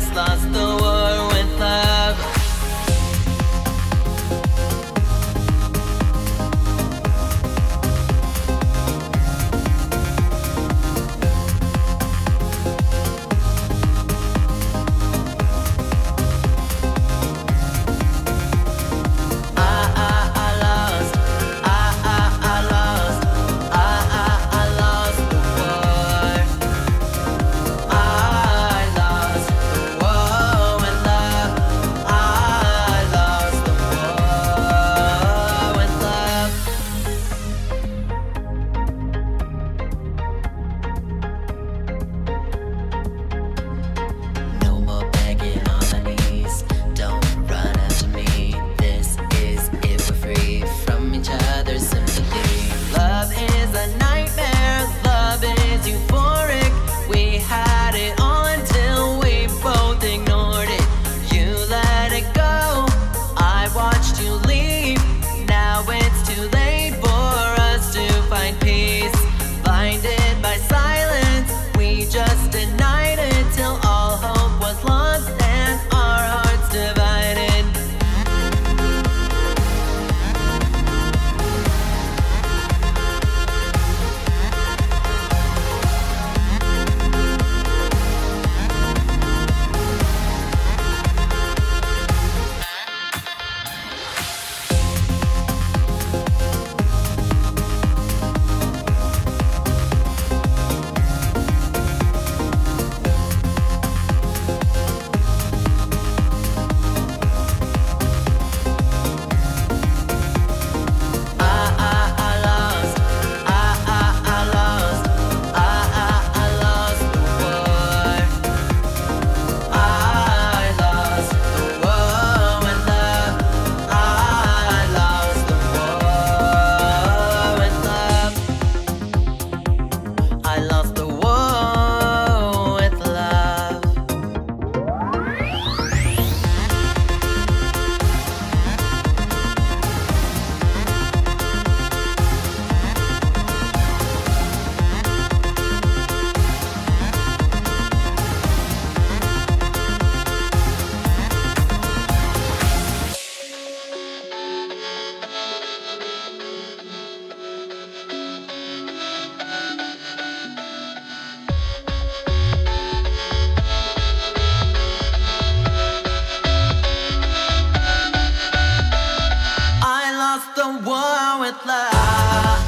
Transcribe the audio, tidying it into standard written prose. just lost the war with love. The war with love.